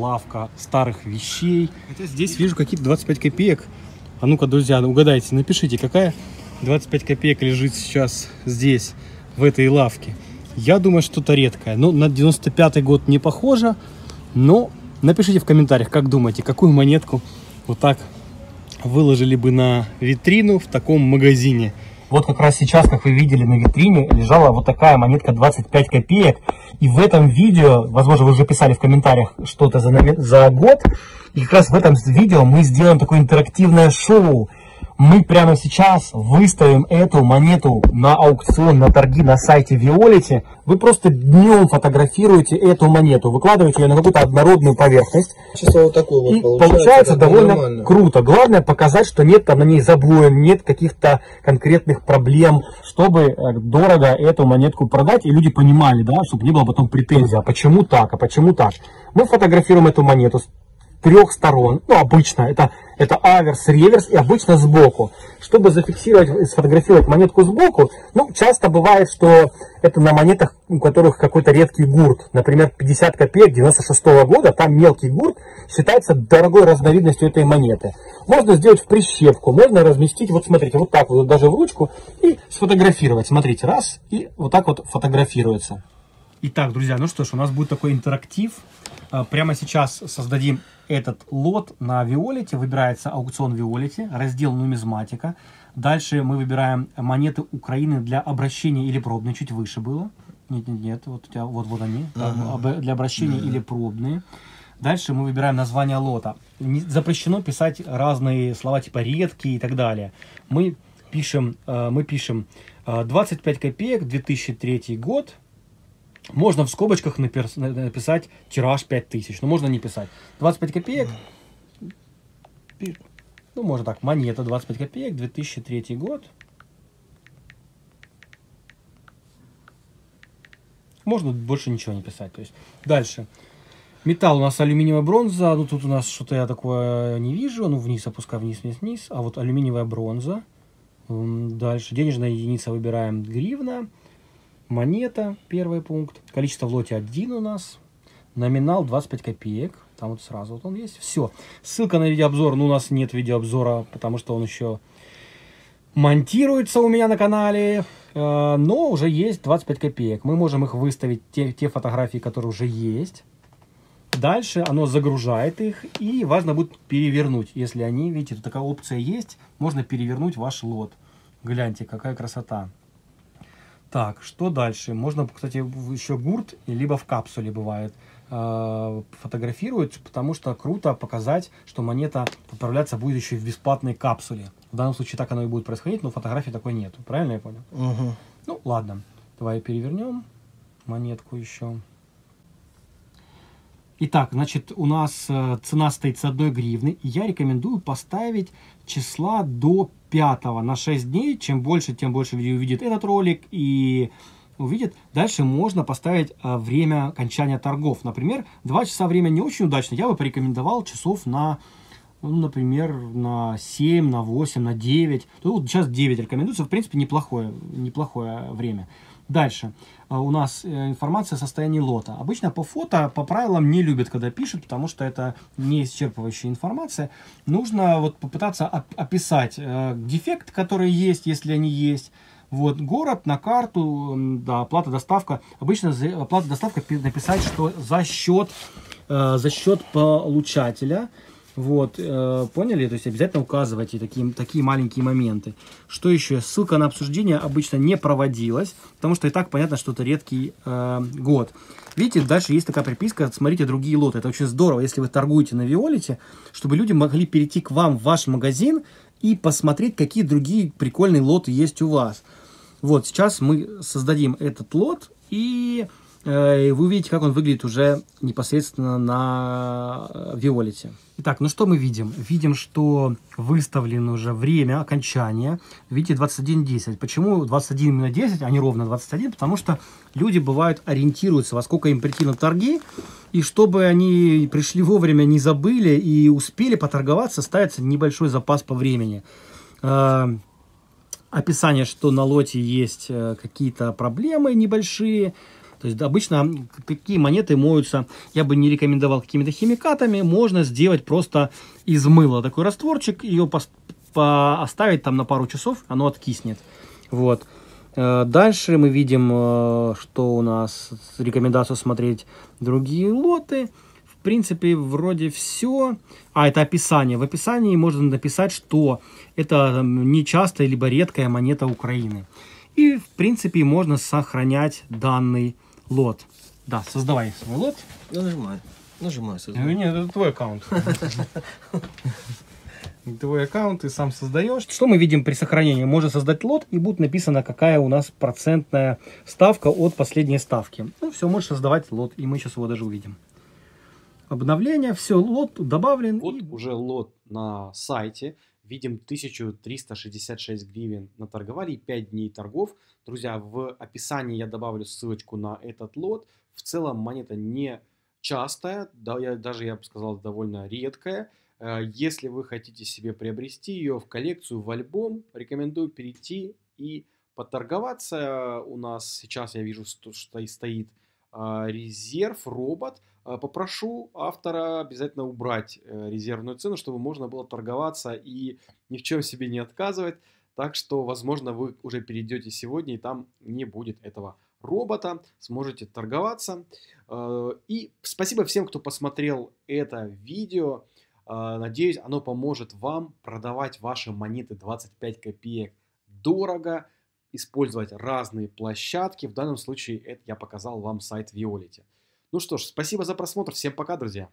Лавка старых вещей. Хотя здесь вижу какие-то 25 копеек. А ну-ка, друзья, угадайте, напишите, какая 25 копеек лежит сейчас здесь, в этой лавке. Я думаю, что-то редкое. Но на 95-й год не похоже. Но напишите в комментариях, как думаете, какую монетку вот так выложили бы на витрину в таком магазине. Вот как раз сейчас, как вы видели, на витрине лежала вот такая монетка 25 копеек. И в этом видео, возможно, вы уже писали в комментариях что-то за год. И как раз в этом видео мы сделаем такое интерактивное шоу. Мы прямо сейчас выставим эту монету на аукцион, на торги на сайте Violity. Вы просто днем фотографируете эту монету, выкладываете ее на какую-то однородную поверхность. Чисто вот такую вот получается довольно нормально. Круто. Главное показать, что нет там на ней забоин, нет каких-то конкретных проблем, чтобы дорого эту монетку продать. И люди понимали, да, чтобы не было потом претензий. А почему так? А почему так? Мы фотографируем эту монету с трех сторон. Ну, обычно это аверс, реверс и обычно сбоку. Чтобы зафиксировать и сфотографировать монетку сбоку, ну, часто бывает, что это на монетах, у которых какой-то редкий гурт. Например, 50 копеек 96-го года, там мелкий гурт считается дорогой разновидностью этой монеты. Можно сделать в прищепку, можно разместить, вот смотрите, вот так вот даже в ручку и сфотографировать. Смотрите, раз, и вот так вот фотографируется. Итак, друзья, ну что ж, у нас будет такой интерактив. Прямо сейчас создадим этот лот на Violity. Выбирается аукцион Violity, раздел нумизматика. Дальше мы выбираем монеты Украины для обращения или пробные. Чуть выше было. Нет, вот у тебя вот они. Ага. Для обращения или пробные. Дальше мы выбираем название лота. Запрещено писать разные слова, типа редкие и так далее. Мы пишем 25 копеек, 2003 год. Можно в скобочках написать тираж 5000, но можно не писать. 25 копеек, ну можно так, монета 25 копеек, 2003 год. Можно больше ничего не писать. То есть. Дальше. Металл у нас алюминиевая бронза, ну тут у нас что-то я такое не вижу, ну вниз опускаю, вниз. А вот алюминиевая бронза. Дальше денежная единица выбираем гривна. Монета, первый пункт. Количество в лоте 1 у нас. Номинал 25 копеек. Там вот сразу вот он есть. Все. Ссылка на видеообзор. Ну, у нас нет видеообзора, потому что он еще монтируется у меня на канале. Но уже есть 25 копеек. Мы можем их выставить, те фотографии, которые уже есть. Дальше оно загружает их. И важно будет перевернуть. Если они, видите, тут такая опция есть. Можно перевернуть ваш лот. Гляньте, какая красота. Так, что дальше? Можно, кстати, еще гурт, либо в капсуле бывает, фотографируют, потому что круто показать, что монета отправляться будет еще и в бесплатной капсуле. В данном случае так оно и будет происходить, но фотографии такой нету. Правильно я понял? Угу. Ну, ладно. Давай перевернем монетку еще. Итак, значит, у нас цена стоит с 1 гривны. И я рекомендую поставить числа до 5 на 6 дней. Чем больше, тем больше людей увидит этот ролик и увидит. Дальше можно поставить время окончания торгов. Например, 2 часа время не очень удачно. Я бы порекомендовал часов на, ну, например, на 7, на 8, на 9. Тут сейчас 9 рекомендуется. В принципе, неплохое время. Дальше у нас информация о состоянии лота. Обычно по фото, по правилам, не любят, когда пишут, потому что это не исчерпывающая информация. Нужно вот попытаться описать дефект, который есть, если они есть. Вот город на карту, да, оплата, доставка. Обычно оплата, доставка написать, что за счет получателя. Вот, поняли? То есть обязательно указывайте такие маленькие моменты. Что еще? Ссылка на обсуждение обычно не проводилась, потому что и так понятно, что это редкий год. Видите, дальше есть такая приписка, смотрите другие лоты. Это очень здорово, если вы торгуете на Violity, чтобы люди могли перейти к вам в ваш магазин и посмотреть, какие другие прикольные лоты есть у вас. Вот, сейчас мы создадим этот лот и... вы увидите, как он выглядит уже непосредственно на Violity. Итак, ну что мы видим? Видим, что выставлено уже время окончания. Видите, 21:10. Почему 21:10, а не ровно 21? Потому что люди, бывают, ориентируются, во сколько им прийти на торги. И чтобы они пришли вовремя, не забыли и успели поторговаться, ставится небольшой запас по времени. Описание, что на лоте есть какие-то проблемы небольшие. То есть обычно такие монеты моются, я бы не рекомендовал какими-то химикатами, можно сделать просто из мыла такой растворчик, ее оставить там на пару часов, оно откиснет. Вот. Дальше мы видим, что у нас рекомендация смотреть другие лоты. В принципе, вроде все. А, это описание. В описании можно написать, что это нечастая либо редкая монета Украины. И, в принципе, можно сохранять данный лот. Да, создавай свой лот. Я нажимаю. Нажимаю создавай. Нет, это твой аккаунт. Твой аккаунт, ты сам создаешь. Что мы видим при сохранении? Можно создать лот, и будет написано, какая у нас процентная ставка от последней ставки. Ну все, можешь создавать лот, и мы сейчас его даже увидим. Обновление, все, лот добавлен. Вот и... уже лот на сайте. Видим 1366 гривен наторговали, 5 дней торгов. Друзья, в описании я добавлю ссылочку на этот лот. В целом монета не частая, даже я бы сказал, довольно редкая. Если вы хотите себе приобрести ее в коллекцию, в альбом, рекомендую перейти и поторговаться. У нас сейчас я вижу, что стоит резерв, робот. Попрошу автора обязательно убрать резервную цену, чтобы можно было торговаться и ни в чем себе не отказывать. Так что, возможно, вы уже перейдете сегодня, и там не будет этого робота, сможете торговаться. И спасибо всем, кто посмотрел это видео. Надеюсь, оно поможет вам продавать ваши монеты 25 копеек дорого, использовать разные площадки. В данном случае это я показал вам сайт Violity. Ну что ж, спасибо за просмотр. Всем пока, друзья.